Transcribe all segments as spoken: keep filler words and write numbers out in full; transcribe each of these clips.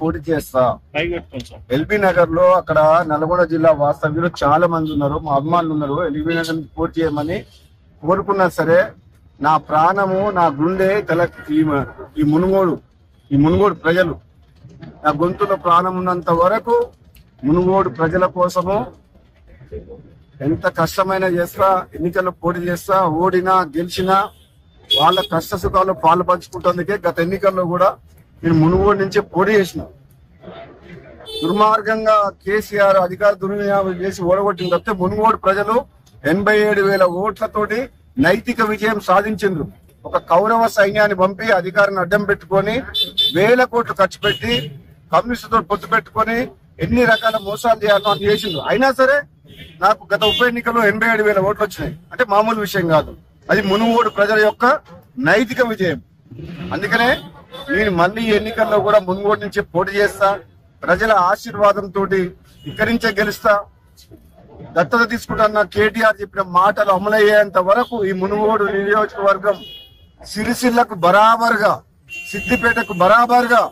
పోటీ చేస్తా ఎల్బీ నగర్ లో అక్కడ నల్గొండ జిల్లా వాస్తవ్యులు చాలా మంది ఉన్నారు, మా అభిమానులు ఉన్నారు. ఎల్బీ నగర్ పోటీ చేయమని కోరుకున్నా సరే నా ప్రాణము నా గుండె తల ఈ మునుగోడు ఈ మునుగోడు ప్రజలు నా గొంతులో ప్రాణం ఉన్నంత వరకు మునుగోడు ప్రజల కోసము ఎంత కష్టమైనా చేస్తా, ఎన్నికల్లో పోటీ చేస్తా. ఓడినా గెలిచినా వాళ్ళ కష్ట సుఖాలు పాలు పంచుకుంటందుకే గత ఎన్నికల్లో కూడా నేను మునుగోడు నుంచే పోటీ చేసిన. దుర్మార్గంగా కేసీఆర్ అధికార దుర్వినియోగం చేసి ఓడగొట్టిన తప్పితే మునుగోడు ప్రజలు ఎనభై ఏడు వేల ఓట్లతోటి నైతిక విజయం సాధించిండ్రు. ఒక కౌరవ సైన్యాన్ని పంపి అధికారాన్ని అడ్డం పెట్టుకొని వేల కోట్లు ఖర్చు పెట్టి కమ్యూనిస్టుతో పొత్తు పెట్టుకొని ఎన్ని రకాల మోసాలు చేయాలో అని చేసిండ్రు. అయినా సరే నాకు గత ఉప ఎన్నికల్లో ఎనభై ఏడు వేల ఓట్లు వచ్చినాయి అంటే మామూలు విషయం కాదు. అది మునుగోడు ప్రజల యొక్క నైతిక విజయం. అందుకనే నేను మళ్ళీ ఎన్నికల్లో కూడా మునుగోడు నుంచి పోటీ చేస్తా, ప్రజల ఆశీర్వాదంతో ఇక్కడి నుంచే గెలుస్తా. దత్తత తీసుకుంటాన్న కేటీఆర్ చెప్పిన మాటలు అమలయ్యేంత వరకు ఈ మునుగోడు నియోజకవర్గం సిరిసిల్లకు బరాబరుగా సిద్దిపేటకు బరాబరుగా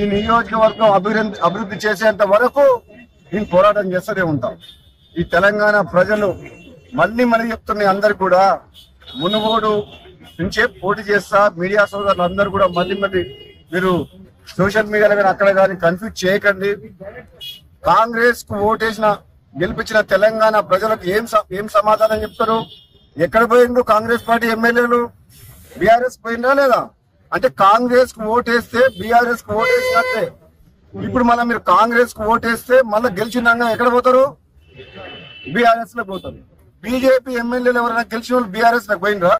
ఈ నియోజకవర్గం అభివృద్ధి అభివృద్ధి చేసేంత వరకు నేను పోరాటం చేస్తూనే ఉంటాం. ఈ తెలంగాణ ప్రజలు మళ్ళీ మళ్ళీ చెప్తున్నాయి అందరు కూడా మునుగోడు నుంచే పోటీ చేస్తా. మీడియా సోదరులు అందరూ కూడా మళ్ళీ మళ్ళీ మీరు సోషల్ మీడియాలో కానీ అక్కడ కానీ కన్ఫ్యూజ్ చేయకండి. కాంగ్రెస్ కు ఓటేసిన గెలిపించిన తెలంగాణ ప్రజలకు ఏం ఏం సమాధానం చెప్తారు? ఎక్కడ పోయిండ్రు కాంగ్రెస్ పార్టీ ఎమ్మెల్యేలు? బీఆర్ఎస్ పోయిండ్రా లేదా? అంటే కాంగ్రెస్ కు ఓటేస్తే బీఆర్ఎస్ కు ఓటేసినట్టే. ఇప్పుడు మళ్ళీ మీరు కాంగ్రెస్ కు ఓటేస్తే మళ్ళీ గెలిచినాక ఎక్కడ పోతారు? బీఆర్ఎస్ లో పోతారు. బీజేపీ ఎమ్మెల్యేలు ఎవరైనా గెలిచిన వాళ్ళు బీఆర్ఎస్ లో పోయిండ్రా?